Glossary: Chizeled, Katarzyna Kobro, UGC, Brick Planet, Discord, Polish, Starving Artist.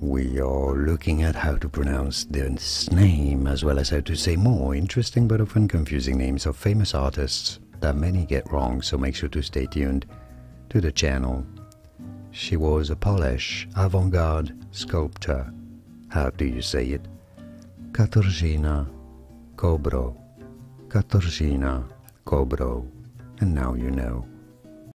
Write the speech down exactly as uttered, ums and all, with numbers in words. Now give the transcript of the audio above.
We are looking at how to pronounce this name, as well as how to say more interesting but often confusing names of famous artists that many get wrong, so make sure to stay tuned to the channel. She was a Polish avant-garde sculptor. How do you say it? Katarzyna Kobro. Katarzyna Kobro. And now you know.